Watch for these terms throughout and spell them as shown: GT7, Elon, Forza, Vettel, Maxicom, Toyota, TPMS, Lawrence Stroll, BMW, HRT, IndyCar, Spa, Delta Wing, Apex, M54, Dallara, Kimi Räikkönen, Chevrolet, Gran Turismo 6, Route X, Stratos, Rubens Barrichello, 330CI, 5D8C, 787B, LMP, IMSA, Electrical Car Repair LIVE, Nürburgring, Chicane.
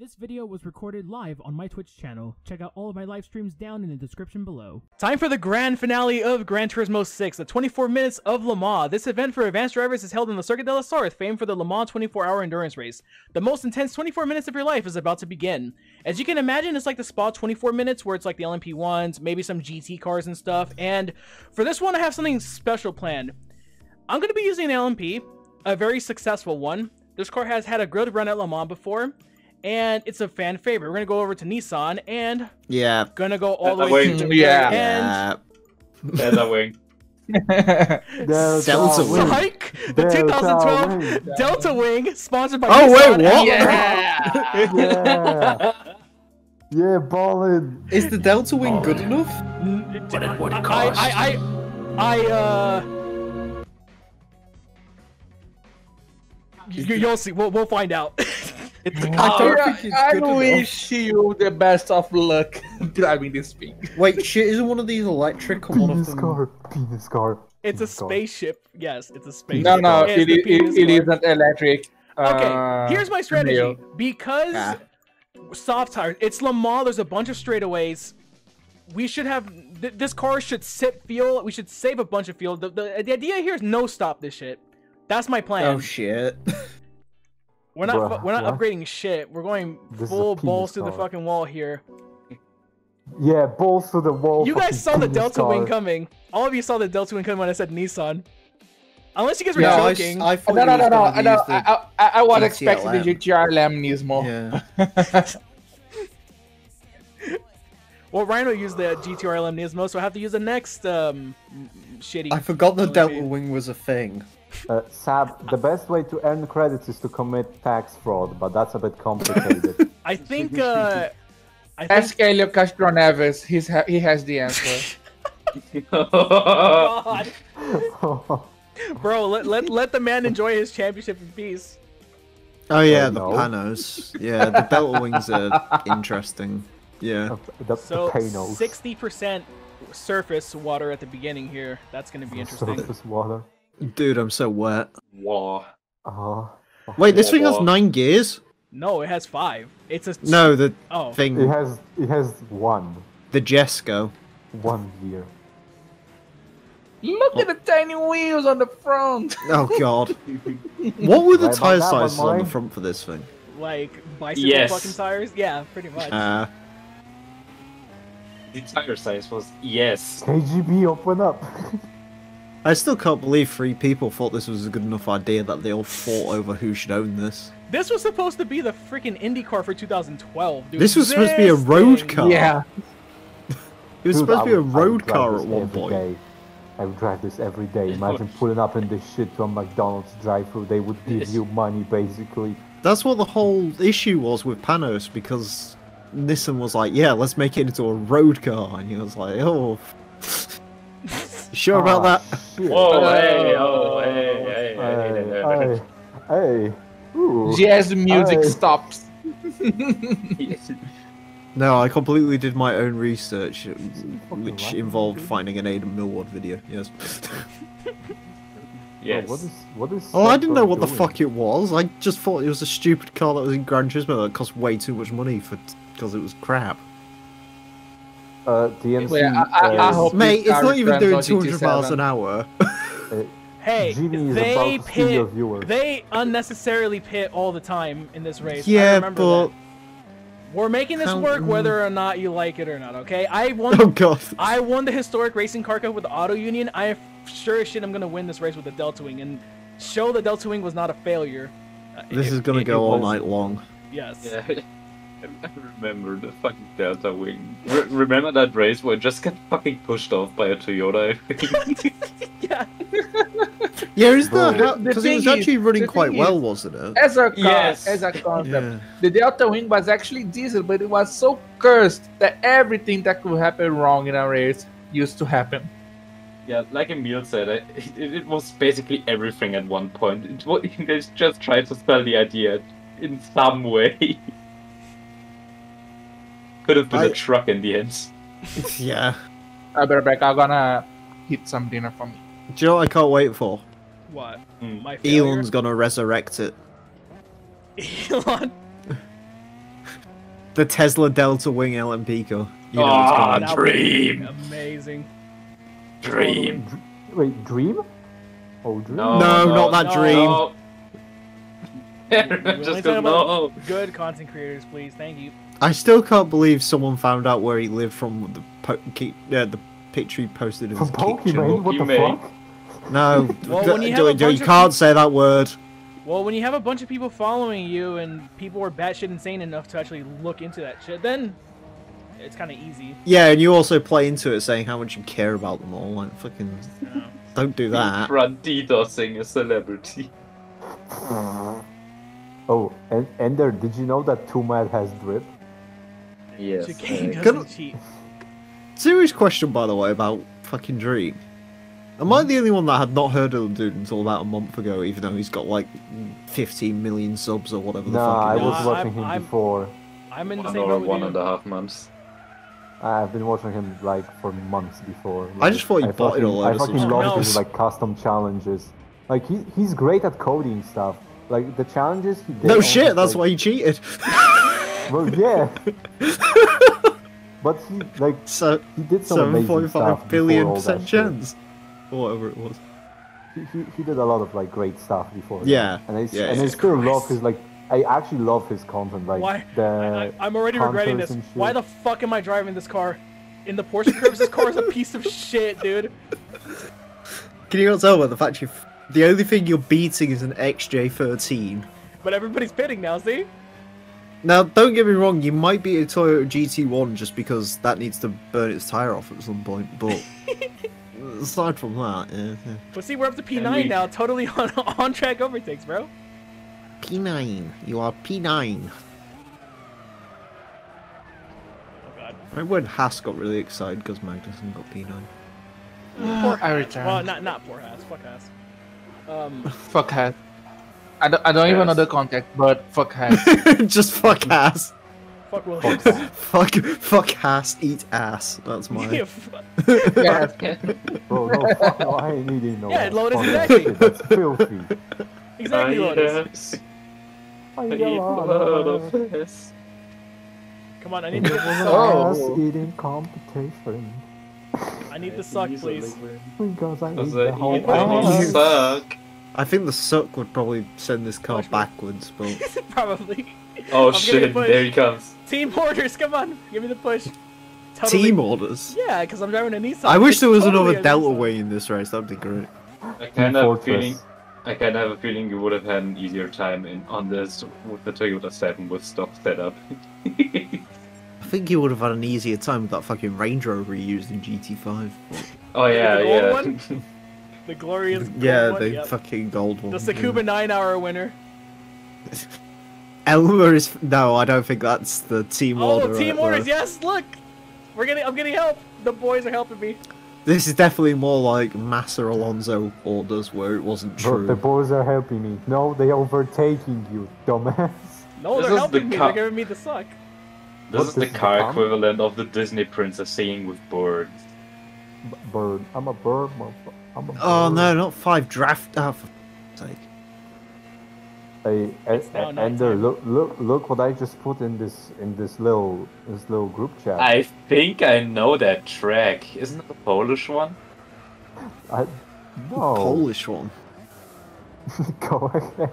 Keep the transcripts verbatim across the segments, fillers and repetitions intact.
This video was recorded live on my Twitch channel. Check out all of my live streams down in the description below. Time for the grand finale of Gran Turismo six, the twenty-four minutes of Le Mans. This event for advanced drivers is held in the Circuit de la Sarthe, famed for the Le Mans twenty-four hour endurance race. The most intense twenty-four minutes of your life is about to begin. As you can imagine, it's like the Spa twenty-four minutes, where it's like the L M P ones, maybe some G T cars and stuff. And for this one, I have something special planned. I'm going to be using an L M P, a very successful one. This car has had a good run at Le Mans before, and it's a fan favorite. We're gonna go over to Nissan and yeah, gonna go all the way to the yeah. end. Delta Wing. Delta Wing. Pike, the twenty twelve Delta Wing, sponsored by oh, Nissan. Oh wait, what? Yeah. yeah. Yeah, ballin'. Is the Delta Wing ballin'. good enough? But at what cost? I, I, I, I uh. You, you'll see. We'll, we'll find out. It's the oh, I, I wish you the best of luck. Did I mean this speak? Wait, shit, isn't one of these electric? Come on, penis car. Penis car. It's a spaceship. Yes, it's a spaceship. No, no, it, it, it, it isn't electric. Okay, uh, here's my strategy. Neo. Because ah. soft tires, it's Le Mans, there's a bunch of straightaways. We should have, th this car should sip fuel. We should save a bunch of fuel. The, the, the idea here is no stop this shit. That's my plan. Oh shit. We're not Bruh, we're not what? upgrading shit. We're going this full balls to the fucking wall here. Yeah, balls to the wall. You guys saw the Delta car. Wing coming. All of you saw the Delta Wing coming when I said Nissan. Unless you guys were no, joking. I, I oh, no, no, no, no. I, no the... I, I, I was expecting the G T R L M Nismo. Yeah. Well, Rhino used the G T R L M Nismo, so I have to use the next um, shitty. I forgot the Delta Wing was a thing. Uh, Sab, the best way to earn credits is to commit tax fraud, but that's a bit complicated. I think, uh... I think... Ask Leo Castroneves, He's ha he has the answer. Oh, God. Bro, let, let, let the man enjoy his championship in peace. Oh yeah, oh, the no. Panoz. Yeah, the Delta Wings are interesting. Yeah. That's so, sixty percent surface water at the beginning here. That's going to be interesting. Surface water. Dude, I'm so wet. Wow. Oh. Wait, this wah, thing wah. has nine gears? No, it has five. It's a no. The oh. thing. It has. It has one. The Jesko. One gear. Look oh. at the tiny wheels on the front. Oh god. What were the right, tire sizes on the front for this thing? Like bicycle yes. fucking tires? Yeah, pretty much. Uh, the tire size was yes. K G B, open up. I still can't believe three people thought this was a good enough idea that they all fought over who should own this. This was supposed to be the freaking IndyCar for two thousand twelve, dude. This was this supposed to be a road thing. car. Yeah. It was dude, supposed would, to be a road car at one point. Day. I would drive this every day. Imagine pulling up in this shit to a McDonald's drive-thru. They would give you money, basically. That's what the whole issue was with Panoz, because Nissan was like, yeah, let's make it into a road car. And he was like, oh... Sure ah, about that? Shit. Whoa, uh, hey, oh, hey, hey, hey, hey, hey, hey. Jazz music aye. stops. No, I completely did my own research, which involved right? finding an Aidan Millward video, yes. Yes. Oh, what is, what is oh I didn't know what doing? the fuck it was, I just thought it was a stupid car that was in Gran Turismo that cost way too much money for because it was crap. Uh, D M C, Wait, I, I, uh, I mate, it's not even doing two hundred miles an hour. uh, hey, they pit, they unnecessarily pit all the time in this race. Yeah, I remember but that. We're making this How... work whether or not you like it or not. Okay, I won. Oh god, I won the historic racing car cup with the Auto Union. I am sure as shit I'm gonna win this race with the Delta Wing and show the Delta Wing was not a failure. Uh, this it, is gonna it, go it all night long. Yes. Yeah. I remember the fucking Delta Wing. Re remember that race where I just got fucking pushed off by a Toyota? Yeah. Yeah, is that because it was actually is, running quite well, is, wasn't it? As a car, yes. as a concept, yeah. the Delta Wing was actually diesel, but it was so cursed that everything that could happen wrong in a race used to happen. Yeah, like Emil said, it, it, it was basically everything at one point. It, they just tried to sell the idea in some way. Could have been I... a truck in the end. Yeah. I better back. I'm gonna heat some dinner for me. Do you know what I can't wait for? What? Mm. My Elon's gonna resurrect it. Elon? the Tesla Delta Wing L M P car. You know, oh, it's dream! Amazing. Dream. Wait, dream? Oh, dream? No, no, no not that no, dream. No. Just go, no. Good content creators, please. Thank you. I still can't believe someone found out where he lived from the po keep, uh, the picture he posted in his kitchen. What the fuck? No, well, when you, do, do, do, you can't say that word. Well, when you have a bunch of people following you and people are batshit insane enough to actually look into that shit, then it's kind of easy. Yeah, and you also play into it saying how much you care about them all. Like, fucking, no. Don't do that. Front DDoSing a celebrity. Oh, and Ender, did you know that Tumad has drip? Yes. Chicane doesn't Can... cheat. Serious question, by the way, about fucking Dream. Am I the only one that had not heard of the dude until about a month ago, even though he's got like fifteen million subs or whatever the nah, fuck it is? I was watching I'm, him I'm, before. I'm in the one same or one and a half months. I've been watching him like for months before. Like, I just thought he bought it all over. I fucking loved his like custom challenges. Like he he's great at coding stuff. Like, the challenges he did... No shit, that's like, why he cheated! Well, yeah! But he, like, so, he did some amazing stuff seven point five billion percent chance! Or whatever it was. He, he, he did a lot of, like, great stuff before. Yeah. That. And I, yeah, and I still love his, like... I actually love his content, like, why? the... I, I'm already regretting this. Why the fuck am I driving this car? In the Porsche curves, this car is a piece of shit, dude! Can you not tell by the fact you... The only thing you're beating is an X J thirteen. But everybody's pitting now, see? Now, don't get me wrong, you might beat a Toyota G T one just because that needs to burn its tyre off at some point, but... aside from that, yeah, yeah. But see, we're up to P nine we... now, totally on, on track overtakes, bro. P nine. You are P nine. Oh, God. My word, Haas got really excited because Magnussen got P nine. Uh, poor I returned. Well, not, not poor Haas. Fuck Haas. Um, fuck ass. I don't, I don't even know the context, but fuck ass. Just fuck ass. Fuck Williams. Fuck, fuck ass, eat ass. That's mine. Yeah, fuck. Yeah, bro, no, fuck, no, I ain't eating no. Yeah, Lotus, exactly. That's filthy. Exactly, Lotus. I eat Lotus. Come on, I need to oh. eating competition. I need the suck, please. Because I need the whole suck. I think the suck would probably send this car Watch backwards, me. But... probably. Oh I'm shit, the there he comes. Team orders, come on, give me the push. Totally... Team orders? Yeah, because I'm driving a Nissan. I wish there was totally another Delta Wing in this race, that'd be great. I kind of have a feeling, I kind of have a feeling you would have had an easier time in on this with the Toyota seven with stock setup. I think you would have had an easier time with that fucking Range Rover you used in G T five. But... Oh yeah, the yeah. One? The glorious gold yeah, one? the yep. fucking gold one. The Sakuba yeah. nine hour winner. Elmer is... No, I don't think that's the team oh, order. Oh, team right orders, there. Yes, look! We're getting... I'm getting help! The boys are helping me. This is definitely more like Massa Alonso orders where it wasn't true. The boys are helping me. No, they're overtaking you, dumbass. No, they're helping the me. They're giving me the suck. This is the car equivalent of the Disney princess singing with birds. Bird. I'm a bird. I'm a bird. Oh no, not five draft. Oh, for fuck's sake. Hey, Ender, look, look, look what I just put in this in this little this little group chat. I think I know that track. Isn't it the Polish one? I no. The Polish one. Go ahead.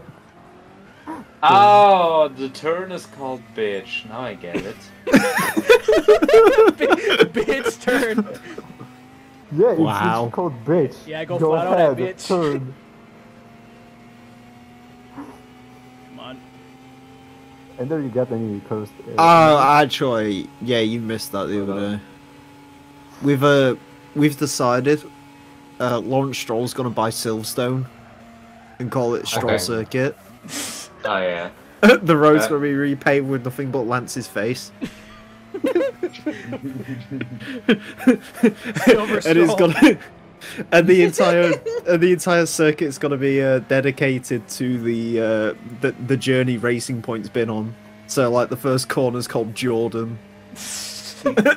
Oh, the turn is called bitch. Now I get it. Bitch turn. Yeah, it's, wow. It's called bitch. Yeah, go, go flat ahead, on that bitch. Turn. Come on. And there you got any cursed. Oh, uh, actually, yeah, you missed that the other day. We've uh, we've decided. Uh, Lawrence Stroll's gonna buy Silverstone, and call it Stroll okay. Circuit. Oh yeah. The road's uh, gonna be repaved with nothing but Lance's face. And it's gonna, and the entire, and the entire circuit's gonna be uh, dedicated to the, uh, the the journey Racing Point's been on. So like the first corner's called Jordan, and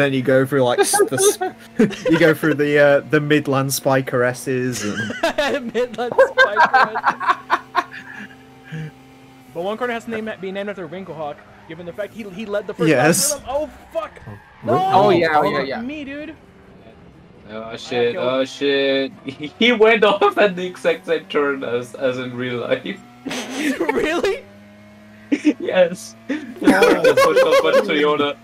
then you go through like the, you go through the uh, the Midland Spikeresses and Midland Spikeresses. But one corner has to name, be named after Winklehawk. given the fact he, he led the first yes. time. Oh, fuck. No. Oh, yeah, oh, yeah, yeah. Me, dude. Oh, shit. Oh, shit. He went off at the exact same turn as, as in real life. Really? Yes. Oh, push up by Toyota.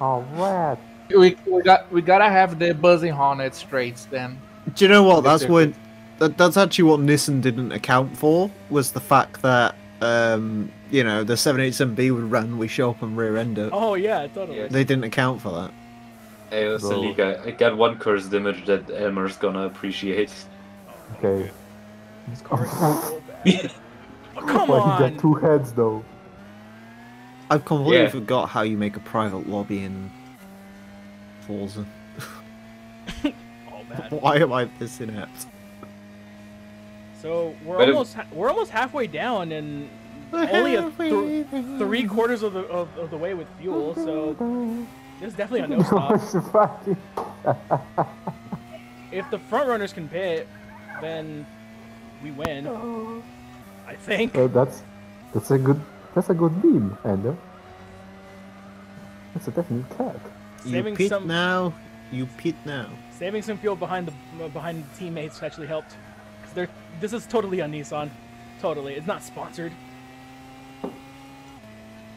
Oh, what? We, we, got, we gotta have the buzzing hornet straights then. Do you know what? That's when... That, that's actually what Nissan didn't account for, was the fact that, um, you know, the seven eighty-seven B would randomly show up and rear-end it. Oh, yeah, totally. Yeah. They didn't account for that. Hey, listen, so. Got, I got one cursed image that Elmer's gonna appreciate. Okay. This car is so bad. Oh, come well, on! He got two heads, though. I completely yeah. forgot how you make a private lobby in Forza. Oh, man. Why am I this inept? So we're but almost if... we're almost halfway down and only a th three quarters of the of, of the way with fuel. So there's definitely a no stop. If the front runners can pit, then we win. I think. Uh, that's that's a good that's a good beam, Ender. That's a definite cat. Saving you pit some... now. You pit now. Saving some fuel behind the behind the teammates actually helped. They're, this is totally on Nissan. Totally. It's not sponsored.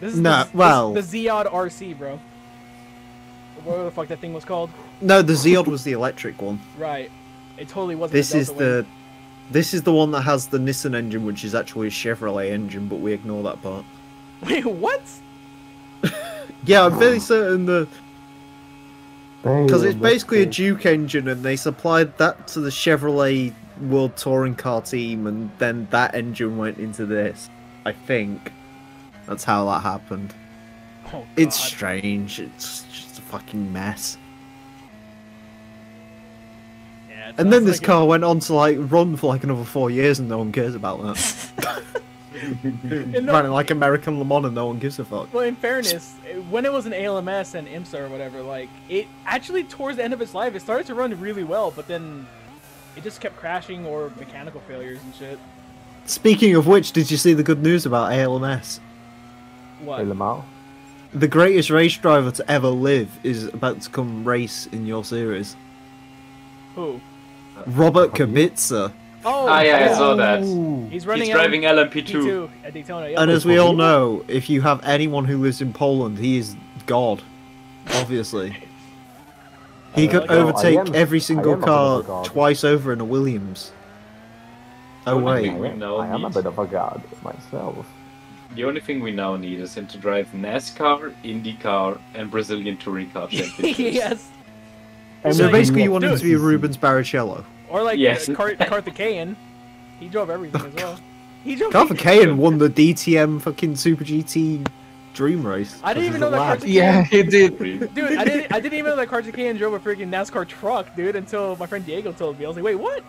This is no, the, well, this, the Ziod R C, bro. What the fuck that thing was called? No, the Ziod was the electric one. Right. It totally wasn't this the Delta is the Wing. This is the one that has the Nissan engine, which is actually a Chevrolet engine, but we ignore that part. Wait, what? Yeah, I'm fairly certain the... Because it's basically a Duke engine, and they supplied that to the Chevrolet... World Touring Car team, and then that engine went into this. I think that's how that happened. Oh, it's strange. It's just a fucking mess. Yeah, and then this like car it... went on to like run for like another four years, and no one cares about that. Running no... like American Le Mans, and no one gives a fuck. Well, in fairness, when it was an A L M S and IMSA or whatever, like it actually towards the end of its life, it started to run really well, but then. It just kept crashing or mechanical failures and shit. Speaking of which, did you see the good news about A L M S? What? A L M S? The greatest race driver to ever live is about to come race in your series. Who? Robert Kubica. Oh, ah, yeah, I saw that. He's running. He's driving L M P two at Daytona. Yep. And as we all know, if you have anyone who lives in Poland, he is God, obviously. He could no, overtake am, every single car twice over in a Williams. Oh wait. I am, I am a bit of a god myself. The only thing we now need is him to drive NASCAR, IndyCar, and Brazilian Touring Car championships. Yes. And so basically you want him to be Rubens Barrichello. Or like yes. Karthikeyan. He drove everything as well. He drove Karthikeyan won the D T M fucking Super G T... Dream race. I didn't even know that Karthikeyan. Yeah, he did. Dude, I didn't. I didn't even know that Karthikeyan drove a freaking NASCAR truck, dude. Until my friend Diego told me. I was like, wait, what?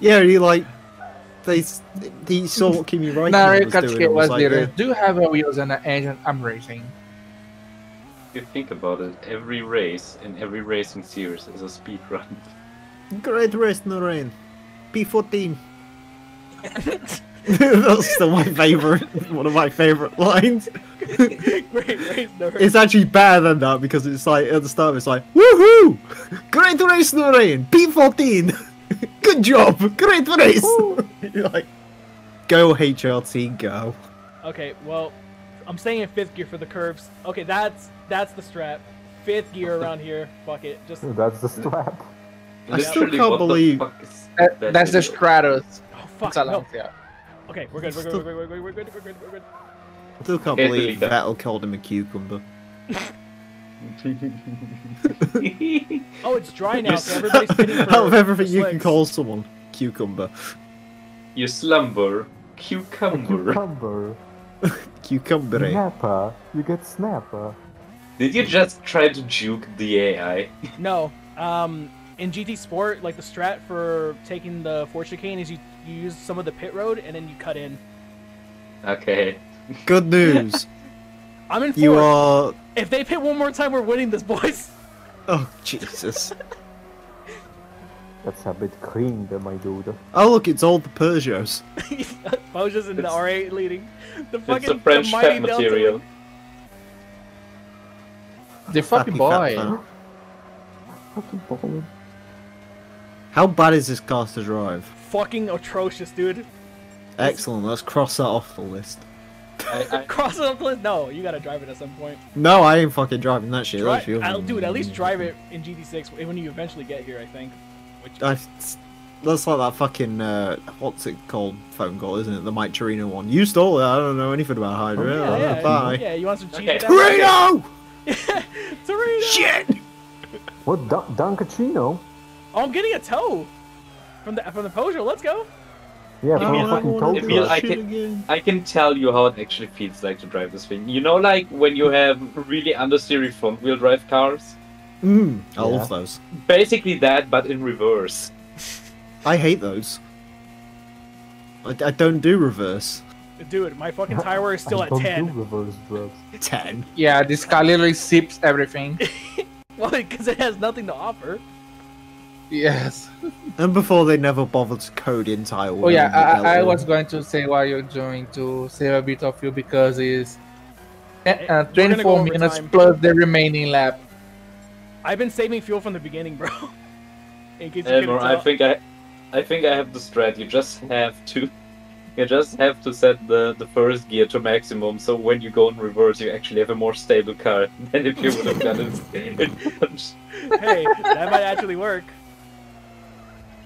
Yeah, he like they he saw what Kimi Räikkönen nah, was Karthikeyan doing. Was was like, yeah. Do have a wheels and an engine. I'm racing. If you think about it, every race in every racing series is a speed run. Great race, Noreen. P fourteen. That's still my favorite, one of my favorite lines. Great race, Noreen. It's actually better than that because it's like at the start it's like woohoo! Great race, Noreen! P fourteen! Good job! Great race! You're like, go H R T, go. Okay, well, I'm staying in fifth gear for the curves. Okay, that's that's the strap. Fifth gear around here. Fuck it. Just that's the strap. I still can't what believe the fuck is that that, that's the Stratos. Oh fuck. No. Yeah. Okay, we're good, we're good, we're good, we're good, we're good, we're good, we're good. I still can't believe Vettel called him a cucumber. Oh, it's dry now, so everybody's fitting for out of everything you can call someone, cucumber. You slumber, cucumber. Cucumber. Cucumber. Snapper, you get snapper. Did you just try to juke the A I? No, um... in G T Sport, like the strat for taking the four chicane is you, you use some of the pit road and then you cut in. Okay. Good news. I'm in fourth. You are. If they pit one more time, we're winning this, boys. Oh Jesus. That's a bit clean, there, my dude. Oh look, it's all the Peugeots. Peugeots and it's... the R eight leading. The fucking it's the French the mighty Delta material. The fucking boy. Fucking boy. How bad is this car to drive? Fucking atrocious, dude. Excellent. Let's cross that off the list. I, I... Cross it off the list? No, you gotta drive it at some point. No, I ain't fucking driving that shit. Dri That's I'll, dude, at least drive it in G T six when you eventually get here, I think. Which... I, that's like that fucking uh, what's it called? Phone call, isn't it? The Mike Torino one. You stole it. I don't know anything about Hydra. Oh, yeah, yeah, yeah. Bye. Yeah, you want some cheese? Okay. Torino! Torino! Shit! What Don, Don Cacino? Oh, I'm getting a tow from the from the Peugeot. Let's go. Yeah, from the fucking Peugeot. Feel, I, can, I can tell you how it actually feels like to drive this thing. You know, like when you have really understeery front-wheel drive cars. Mm, I yeah. love those. Basically that, but in reverse. I hate those. I, I don't do reverse. Dude, my fucking tire wear is still I at don't ten. Do reverse drugs. ten. Yeah, this car literally sips everything. Well, because it has nothing to offer. Yes. And before they never bothered to code in tire wear. Oh yeah, I, I was going to say while you're doing to save a bit of you because it's uh, twenty-four minutes time. Plus the remaining lap. I've been saving fuel from the beginning, bro. In case you Elmer, I think I, I think I have the strat. You just have to, you just have to set the the first gear to maximum. So when you go in reverse, you actually have a more stable car than if you would have done it. Hey, that might actually work.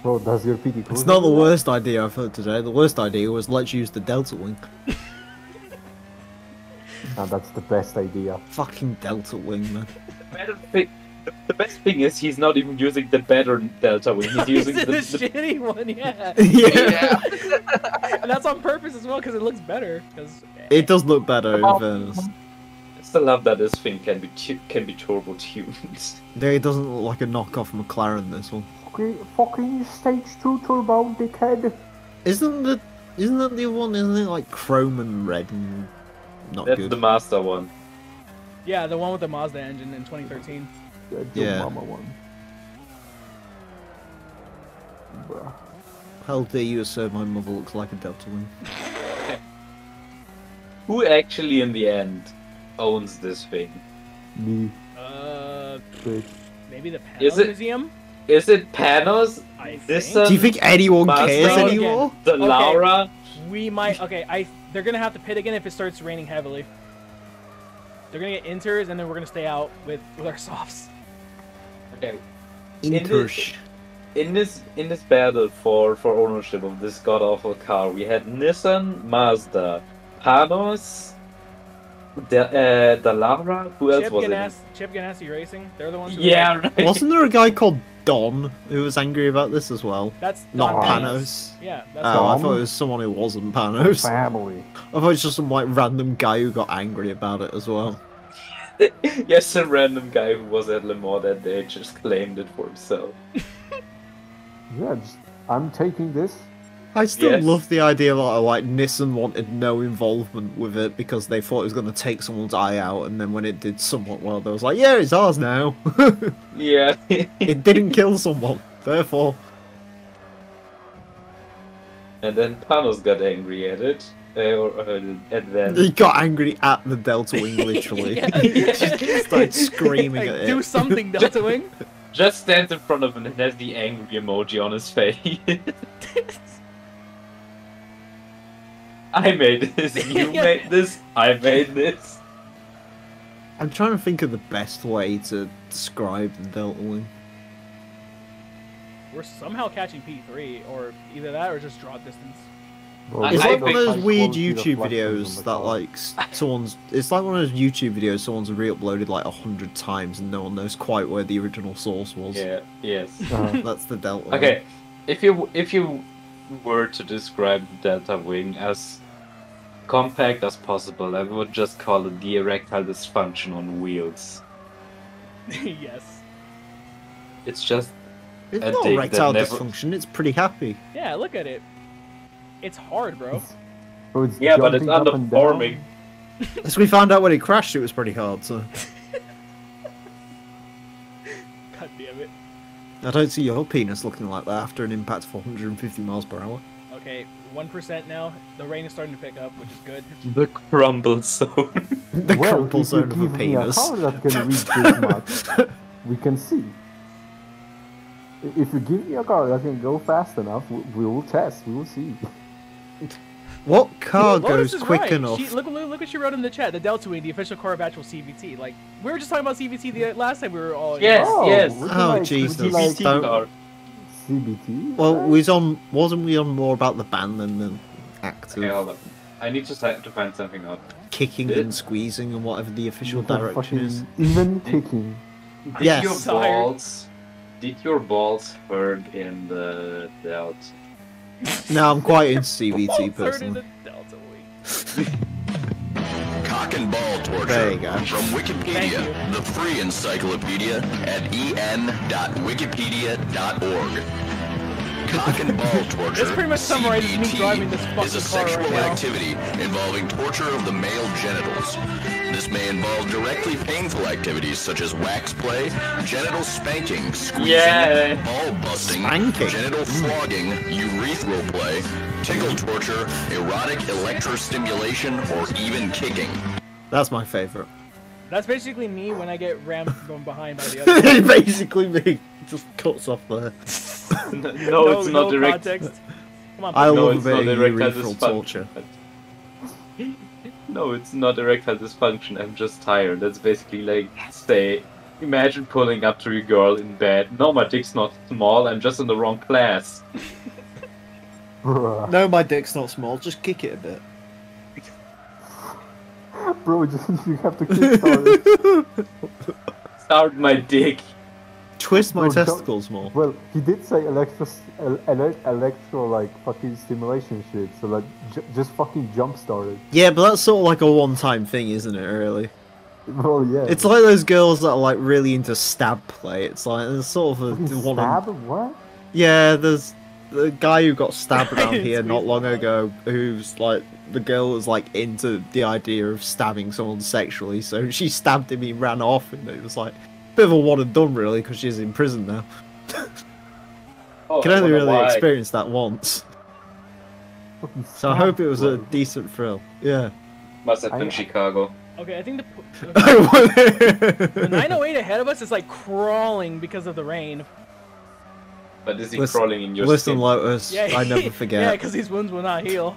Bro, does your P D? It's not the worst idea I've heard today. The worst idea was let's use the Delta Wing. No, that's the best idea. Fucking Delta Wing, man. The best thing is he's not even using the better Delta Wing. He's using the, the, the shitty one, yeah. Yeah. Yeah. And that's on purpose as well because it looks better. It does look better. Oh. In fairness. I still love that this thing can be tu can be turbo tuned. There, it doesn't look like a knockoff McLaren. This one. Okay, fucking stage two turbo, dickhead. Isn't the isn't that the one? Isn't it like chrome and red and not that's good? That's the Mazda one. Yeah, the one with the Mazda engine in twenty thirteen. The yeah. Mama one. Bruh. How dare you assert my mother looks like a Delta Wing? Who actually in the end owns this thing? Me. Uh, Trish. Maybe the Panoz is it, Museum? Is it Panoz? I think. Do you think anyone Mazda cares anymore? Again. The okay. Laura? We might. Okay, I. They're gonna have to pit again if it starts raining heavily. They're gonna get inters and then we're gonna stay out with, with our softs. Okay. Inters. In, in this in this battle for, for ownership of this god awful car, we had Nissan, Mazda, Panoz, De, uh, Dallara. Who else Chip was Ganassi, it? Chip Ganassi Racing. They're the ones. Who yeah. Right. Wasn't there a guy called Don who was angry about this as well? That's not Panoz. Yeah. That's oh, Don. I thought it was someone who wasn't Panoz. Family. I thought it was just some like random guy who got angry about it as well. Yes, some random guy who was at Le Mans that day just claimed it for himself. Yeah, just, I'm taking this. I still yes. love the idea that like Nissan wanted no involvement with it because they thought it was going to take someone's eye out, and then when it did somewhat well, they was like, "Yeah, it's ours now." Yeah, it didn't kill someone, therefore. And then Panoz got angry at it, uh, or, uh, and then he got angry at the Delta Wing, literally. Yeah, yeah. Just started screaming like, at it. Do something, Delta Wing! Just stands in front of him and has the angry emoji on his face. I made this, you made this, I made this. I'm trying to think of the best way to describe the Delta Wing. We're somehow catching P three, or either that or just draw distance. Well, it's I, like I one of those weird YouTube videos that like someone's, it's like one of those YouTube videos someone's re-uploaded like a hundred times and no one knows quite where the original source was. Yeah, yes. Uh, that's the Delta Wing. Okay, if you, if you were to describe the Delta Wing as compact as possible, I would just call it the erectile dysfunction on wheels. Yes. It's just it's not erectile never... dysfunction, it's pretty happy. Yeah, look at it. It's hard, bro. Oh, it's yeah, but it's underperforming. As we found out when it crashed, it was pretty hard, so... God damn it. I don't see your penis looking like that after an impact of one hundred fifty miles per hour. Okay, one percent now. The rain is starting to pick up, which is good. The crumble zone. the well, crumble zone of a penis. Well, if you give me a car that can reach this much, we can see. If you give me a car that can go fast enough, we, we will test. We will see. What car well, goes quick right. enough? She, look, look, look what she wrote in the chat. The Delta Wing, the official car of actual C V T. Like, we were just talking about C V T the last time we were all... Yes, oh, yes. Oh, like, Jesus. Like, don't... C B T? Well, right? was on, wasn't we on more about the ban than the active? Okay, hold on. I need to start to find something out. Kicking Did... and squeezing and whatever the official the direction is. Even kicking. Did yes. your balls... Did your balls hurt in the Delta? No, I'm quite into C B T personally. In the Delta Wing. Cock and ball torture. There you go. From Wikipedia, the free encyclopedia at en dot wikipedia dot org. Cock and ball torture. This pretty much summarizes me driving this fucking car right now. Is a sexual activity involving torture of the male genitals. This may involve directly painful activities such as wax play, genital spanking, squeezing, yeah. ball busting, spanking. genital flogging, urethral play, tickle torture, erotic electrostimulation, or even kicking. That's my favorite. That's basically me when I get rammed from behind by the other. Basically me. Just cuts off there. no, no, no, it's not no direct. Context. Come on, I no, love urethral torture. No, it's not erectile dysfunction, I'm just tired. That's basically like, say, imagine pulling up to your girl in bed. No, my dick's not small, I'm just in the wrong class. No, my dick's not small, just kick it a bit. Bro, just, you have to kick it. Start my dick. Twist my no, testicles more. Well, he did say electro, electro, like fucking stimulation shit. So like, j just fucking jump started. Yeah, but that's sort of like a one-time thing, isn't it? Really? Well, yeah. It's like those girls that are like really into stab play. It's like there's sort of a stab. One... What? Yeah, there's the guy who got stabbed around here not long ago. Who's like the girl was like into the idea of stabbing someone sexually, so she stabbed him. He ran off, and it was like. Bit of a one and done, really, because she's in prison now. oh, Can only really why. experience that once. So I hope it was a decent thrill. Yeah. Must have been I... Chicago. Okay, I think the, the nine oh eight ahead of us is like crawling because of the rain. But is he listen, crawling in your Listen, skin? Lotus, yeah, I never forget. Yeah, because these wounds will not heal.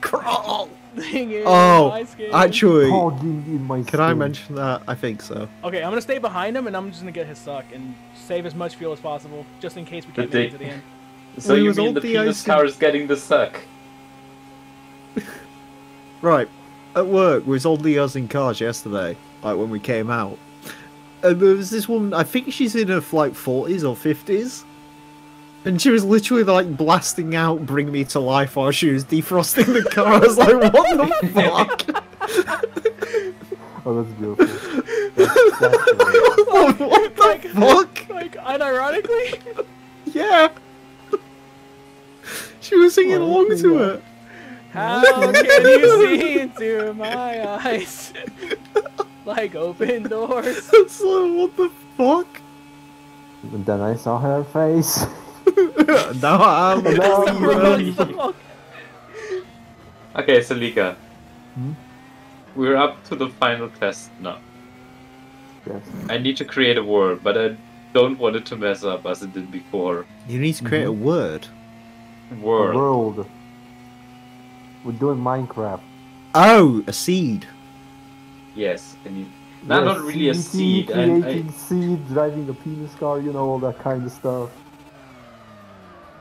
Crawl! Is, oh, actually, oh, can skin. I mention that? I think so. Okay, I'm gonna stay behind him, and I'm just gonna get his suck and save as much fuel as possible, just in case we can't get to the end. So well, you mean the penis car is getting the suck? Right. At work, we was only us in cars yesterday, like when we came out. And there was this woman, I think she's in her like forties or fifties. And she was literally like blasting out "Bring Me to Life" while she was defrosting the car. I was like, "What the fuck?" Oh, that's beautiful. That's, that's beautiful. Like, what the like, fuck? Like, unironically? Yeah. She was singing oh, along to God. it. How can you see into my eyes? Like open doors. It's like, what the fuck? And then I saw her face. No, I'm not. Okay, Salika. Hmm? We're up to the final test now. Yes. I need to create a word, but I don't want it to mess up as it did before. You need to create mm-hmm. a word. Word. A world. We're doing Minecraft. Oh, a seed. Yes, I need. No, yeah, not really a seed. Creating I, I... seed, driving a penis car, you know, all that kind of stuff.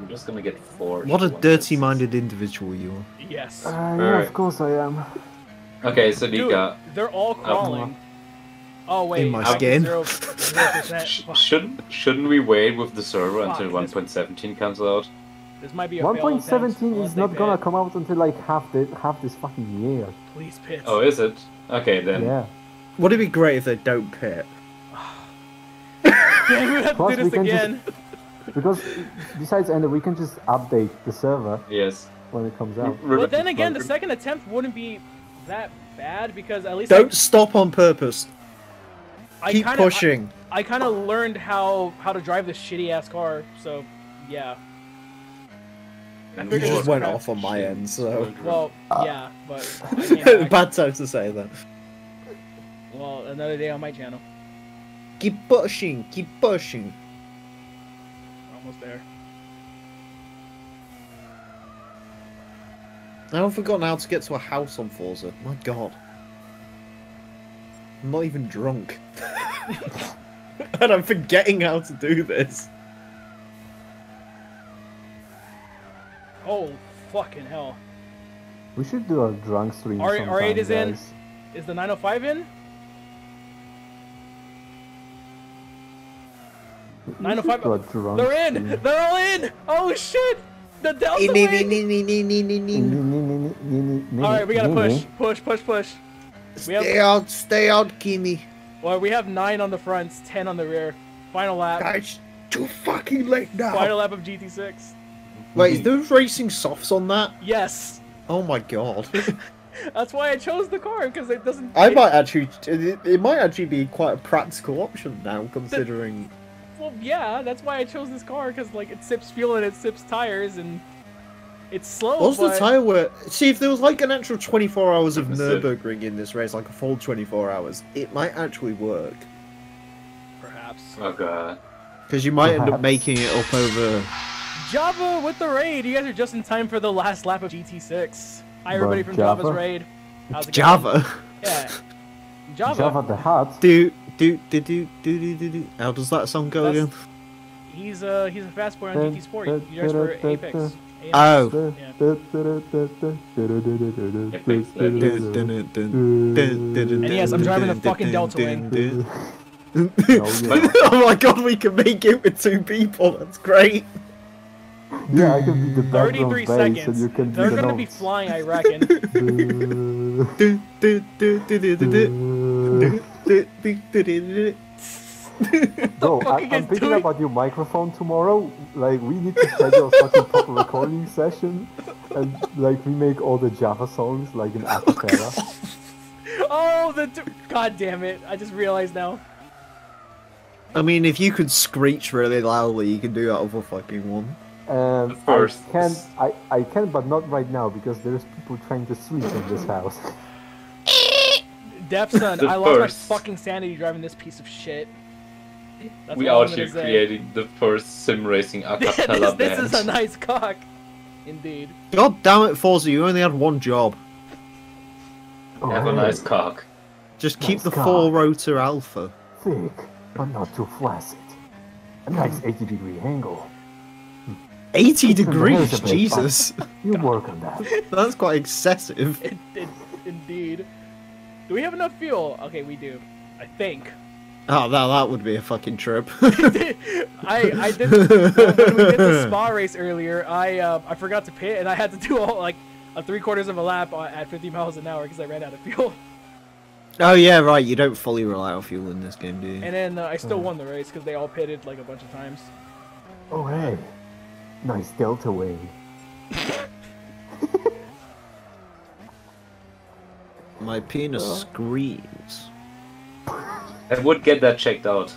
I'm just gonna get four. What a dirty-minded individual you are. Yes. Uh, yeah, right. Of course I am. Okay, so Nika. Dude, they're all crawling. Um, oh wait. In my um, skin. zero, zero shouldn't shouldn't we wait with the server Fuck, until one point seventeen comes out? This might be a one point seventeen is not gonna come out until like half the half this fucking year. Please pit. Oh, is it? Okay then. Yeah. Would it be great if they don't pit? Yeah, we have to do this again. Just... Because besides Ender, we can just update the server. Yes. When it comes out. But then again, the second attempt wouldn't be that bad because at least. Don't I... stop on purpose. I Keep kinda, pushing. I, I kind of learned how how to drive this shitty ass car, so yeah. It just went crashed. Off on my end, so... Well, ah. yeah, but... I mean, bad time to say that. Well, another day on my channel. Keep pushing, keep pushing. Almost there. Now I've forgotten how to get to a house on Forza. My god. I'm not even drunk. And I'm forgetting how to do this. Oh, fucking hell. We should do a drunk stream sometime, guys. R eight is in. Is the nine oh five in? nine oh five... They're in! They're all in! Oh, shit! The Delta Wing! Alright, we gotta push. Push, push, push. Stay out, stay out, Kimi. Well, we have nine on the fronts, ten on the rear. Final lap. Guys, too fucking late now. Final lap of G T six. Wait, is there racing softs on that? Yes. Oh my god. That's why I chose the car, because it doesn't... I might actually... It, it might actually be quite a practical option now, considering... The, well, yeah, that's why I chose this car, because, like, it sips fuel and it sips tires, and... It's slow, What's but... the tire wear? See, if there was, like, an actual twenty-four hours of Nürburgring in this race, like a full twenty-four hours, it might actually work. Perhaps. Oh, God. Because you might Perhaps. end up making it up over... Java with the raid! You guys are just in time for the last lap of G T six. Hi everybody from Java? Java's raid. How's it Java? Going? Yeah. Java. Java the hat. Do do do do do do do. How does that song go That's, again? He's a uh, he's a fast boy on G T Sport. He drives for Apex. Apex. Oh. Yeah. And yes, I'm driving the fucking Delta Wing. Oh my god, we can make it with two people. That's great. Yeah, I can be the thirty-three seconds. And you can They're the gonna notes. be flying, I reckon. No, I, I'm thinking doing? about your microphone tomorrow. Like, we need to schedule a fucking proper recording session, and like we make all the Java songs like in acapella. Oh, the god damn it! I just realized now. I mean, if you could screech really loudly, you can do that other fucking one. Um, of course. I can, I, I can, but not right now, because there's people trying to sleep in this house. Depson, I lost my fucking sanity driving this piece of shit. That's we are actually creating the first sim racing acapella band. This is a nice cock. Indeed. God damn it, Forza, you only had one job. Oh, have a nice cock. Just keep nice the four-rotor alpha. Thick, but not too flaccid. A nice eighty degree angle. eighty degrees, Jesus. You work on that. That's quite excessive. It, it, indeed. Do we have enough fuel? Okay, we do. I think. Oh, that, that would be a fucking trip. I, I did, uh, when we did the Spa race earlier, I uh, I forgot to pit, and I had to do all, like, a three quarters of a lap at fifty miles an hour because I ran out of fuel. Oh yeah, right, you don't fully rely on fuel in this game, do you? And then uh, I still oh. won the race because they all pitted, like, a bunch of times. Oh, hey. Nice Delta Wing. My penis oh. screams. I would get that checked out.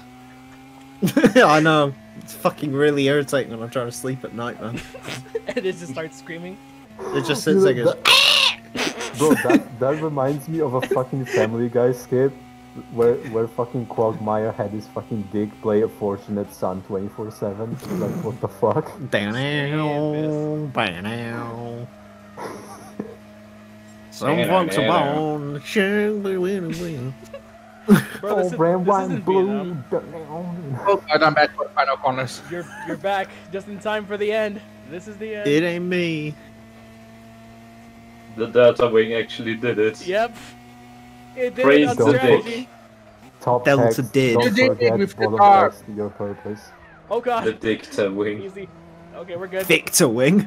I know. It's fucking really irritating when I'm trying to sleep at night, man. And it just starts screaming. It just sits there and goes. Bro, that, that reminds me of a fucking Family Guy skit where where fucking Quagmire had his fucking dick play A Fortunate Son twenty-four seven. Like, what the fuck? Someone's a bone. Oh, brown wine blue. Oh, I'm back for final corners. You're you're back just in time for the end. This is the end. It ain't me. The Delta Wing actually did it. Yep. It did Praise the dick. Top Delta did. Don't forget with the car. Your purpose. Oh god. The Dicta Wing. Easy. Okay, we're good. Dicta Wing.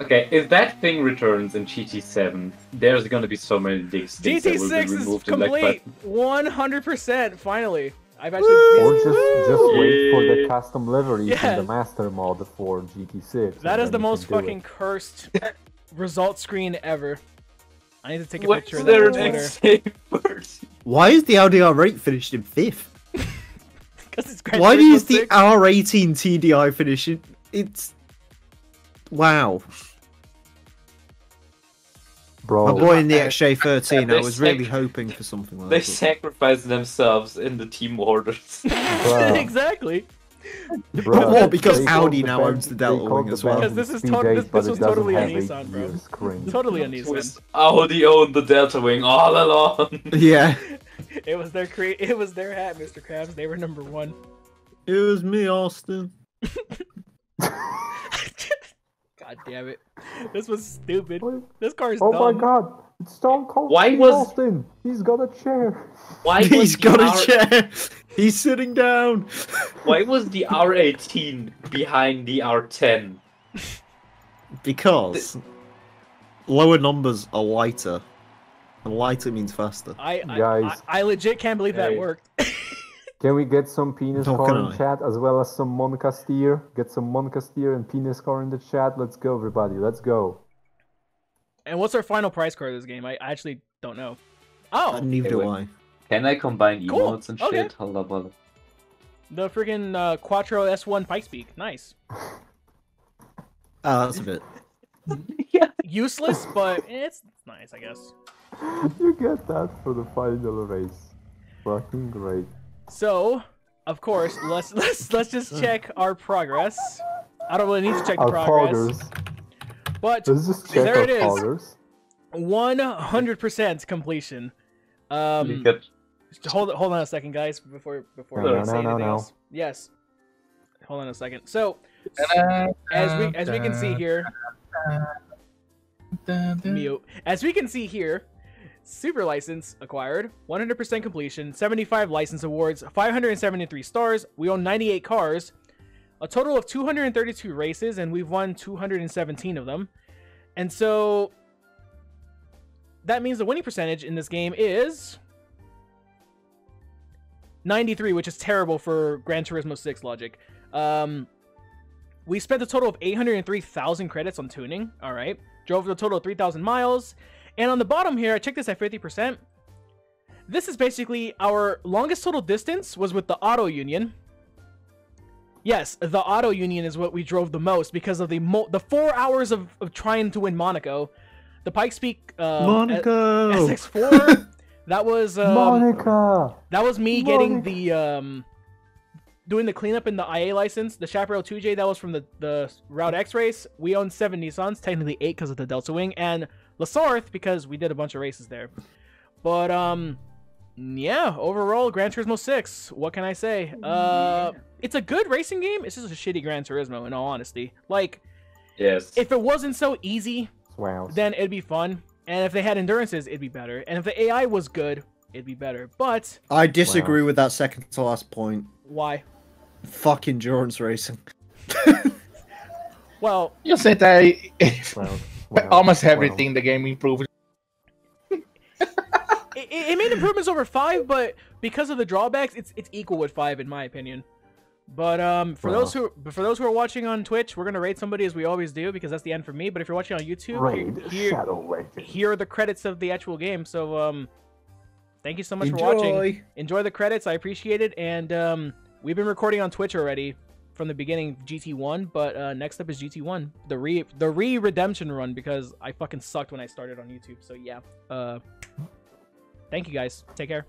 Okay, if that thing returns in G T seven, there's gonna be so many dicks. G T six is complete. one hundred percent. Finally, I've actually. Or just just Woo! wait for the custom livery yeah. from the master mod for G T six. That is the most fucking it. cursed result screen ever. I need to take a What's picture of that. Why is the Audi R eight finished in fifth? Because it's Gran Turismo six. Why is the R eighteen T D I finishing? It's Wow. Bro. My boy in the X J thirteen, I was really hoping for something like that. They sacrificed themselves in the team orders. Exactly. Bro, well, because they Audi now band, owns the Delta Wing as well. Because this is to this, this was totally a Nissan, bro. Totally a Nissan. Audi owned the Delta Wing all along. Yeah. It was their cre it was their hat, Mister Krabs. They were number one. It was me, Austin. God damn it! This was stupid. This car is. Oh dumb. my god! It's Stone Cold Steve was... Austin. He's got a chair. Why he's got a R... chair? He's sitting down. Why was the R eighteen behind the R ten? Because the... lower numbers are lighter, and lighter means faster. I I, Guys. I, I legit can't believe hey. that worked. Can we get some penis oh, car in I? chat as well as some Monica steer? Get some Monica steer and penis car in the chat. Let's go, everybody. Let's go. And what's our final price card of this game? I actually don't know. Oh! Neither do I. Can I combine cool. emotes and okay. shit? Hold up, hold up. The friggin' uh, Quattro S one Pike Peak. Nice. Oh, that's a bit. Yeah. Useless, but it's nice, I guess. You get that for the final race. Fucking great. So, of course, let's let's let's just check our progress. I don't really need to check the progress. But there it is. one hundred percent completion. Um hold hold on a second, guys, before before no, I no, say no, anything no. else. Yes. Hold on a second. So, as we as we can see here mute. As we can see here, super license acquired, one hundred percent completion, seventy-five license awards, five hundred seventy-three stars. We own ninety-eight cars, a total of two hundred thirty-two races, and we've won two hundred seventeen of them. And so that means the winning percentage in this game is ninety-three, which is terrible for Gran Turismo six logic. Um, we spent a total of eight hundred three thousand credits on tuning. All right. Drove a total of three thousand miles. And on the bottom here, I checked this at fifty percent. This is basically our longest total distance was with the Auto Union. Yes, the Auto Union is what we drove the most because of the mo the four hours of, of trying to win Monaco. The Pike's Peak uh, Monaco S X four. That was um, Monica. That was me Monica. getting the um, doing the cleanup in the I A license. The Chaparral two J, that was from the the Route X race. We own seven Nissans, technically eight because of the Delta Wing, and La Sarthe because we did a bunch of races there. But um yeah, overall Gran Turismo six, what can I say? Uh yeah. It's a good racing game. It's just a shitty Gran Turismo in all honesty. Like yes. If it wasn't so easy, wow. then it'd be fun. And if they had endurances, it'd be better. And if the A I was good, it'd be better. But I disagree wow. with that second to last point. Why? Fuck endurance racing. Well, you said that well. Wow. Almost everything wow. the game improved. it, it made improvements over five, but because of the drawbacks, it's it's equal with five in my opinion. But um, for wow. those who for those who are watching on Twitch, we're gonna rate somebody as we always do because that's the end for me. But if you're watching on YouTube, Raid, here, shadow here are the credits of the actual game. So um, thank you so much Enjoy. for watching. Enjoy the credits. I appreciate it. And um, we've been recording on Twitch already. From the beginning, G T one, but uh, next up is G T one, the re the re redemption run because I fucking sucked when I started on YouTube. So yeah, uh, thank you guys. Take care.